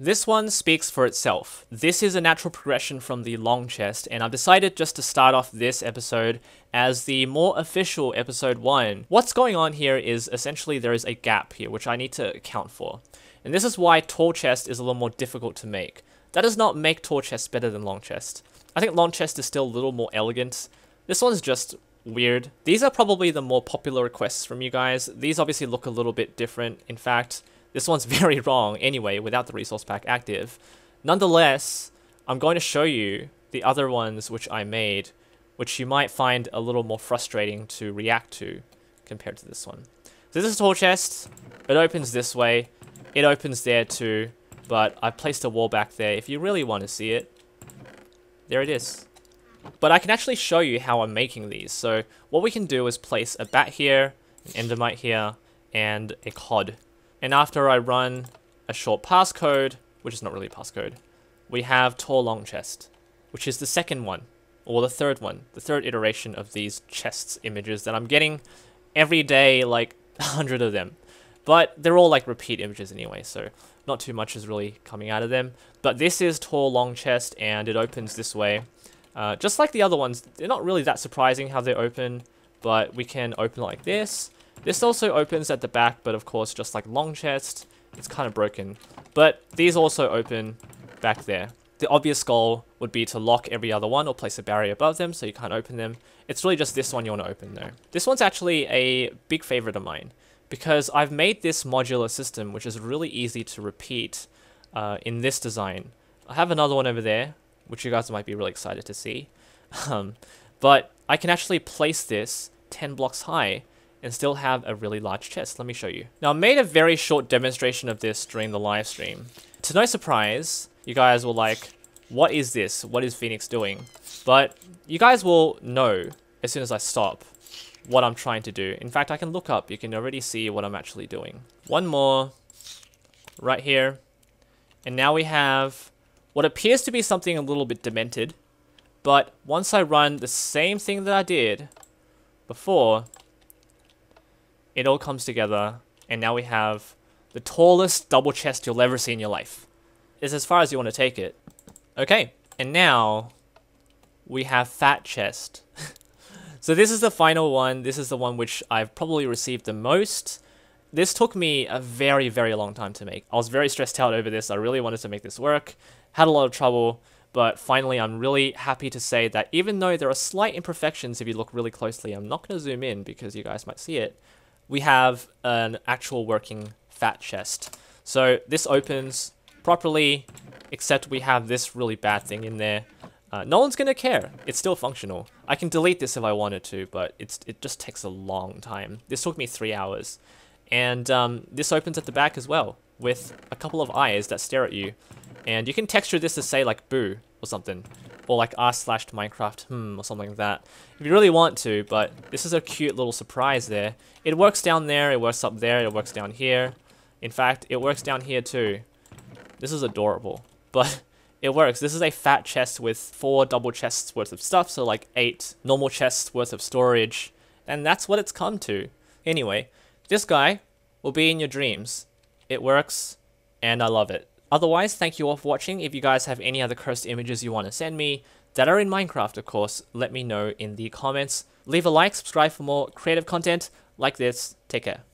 This one speaks for itself. This is a natural progression from the long chest, and I've decided just to start off this episode as the more official episode 1. What's going on here is essentially there is a gap here, which I need to account for. And this is why tall chest is a little more difficult to make. That does not make tall chest better than long chest. I think long chest is still a little more elegant. This one's just weird. These are probably the more popular requests from you guys. These obviously look a little bit different. In fact, this one's very wrong anyway without the resource pack active. Nonetheless, I'm going to show you the other ones which I made, which you might find a little more frustrating to react to compared to this one. So this is a tall chest. It opens this way. It opens there too, but I placed a wall back there. If you really want to see it, there it is. But I can actually show you how I'm making these. So what we can do is place a bat here, an endermite here, and a cod. And after I run a short passcode, which is not really a passcode, we have tall long chest, which is the second one, or the third one, the third iteration of these chests images that I'm getting every day, like 100 of them. But they're all like repeat images anyway, so not too much is really coming out of them. But this is tall long chest, and it opens this way. Just like the other ones, they're not really that surprising how they open, but we can open like this. This also opens at the back, but of course, just like long chest, it's kind of broken. But these also open back there. The obvious goal would be to lock every other one or place a barrier above them so you can't open them. It's really just this one you want to open though. This one's actually a big favorite of mine, because I've made this modular system, which is really easy to repeat in this design. I have another one over there, which you guys might be really excited to see. But I can actually place this 10 blocks high and still have a really large chest. Let me show you. Now, I made a very short demonstration of this during the live stream. To no surprise, you guys were like, what is this? What is Phoenix doing? But you guys will know as soon as I stop what I'm trying to do. In fact, I can look up. You can already see what I'm actually doing. One more right here. And now we have what appears to be something a little bit demented. But once I run the same thing that I did before, it all comes together. And now we have the tallest double chest you'll ever see in your life. It's as far as you want to take it. Okay. And now we have fat chest. So this is the final one. This is the one which I've probably received the most. This took me a very, very long time to make. I was very stressed out over this. I really wanted to make this work. Had a lot of trouble, but finally I'm really happy to say that even though there are slight imperfections if you look really closely, I'm not going to zoom in because you guys might see it, we have an actual working fat chest. So this opens properly, except we have this really bad thing in there. No one's gonna care. It's still functional. I can delete this if I wanted to, but it just takes a long time. This took me 3 hours. And this opens at the back as well, with a couple of eyes that stare at you. And you can texture this to say like boo or something, or like r/Minecraft or something like that, if you really want to, but this is a cute little surprise there. It works down there, it works up there, it works down here. In fact, it works down here too. This is adorable, but it works. This is a fat chest with 4 double chests worth of stuff, so like 8 normal chests worth of storage, and that's what it's come to. Anyway, this guy will be in your dreams. It works, and I love it. Otherwise, thank you all for watching. If you guys have any other cursed images you want to send me that are in Minecraft, of course, let me know in the comments. Leave a like, subscribe for more creative content like this. Take care.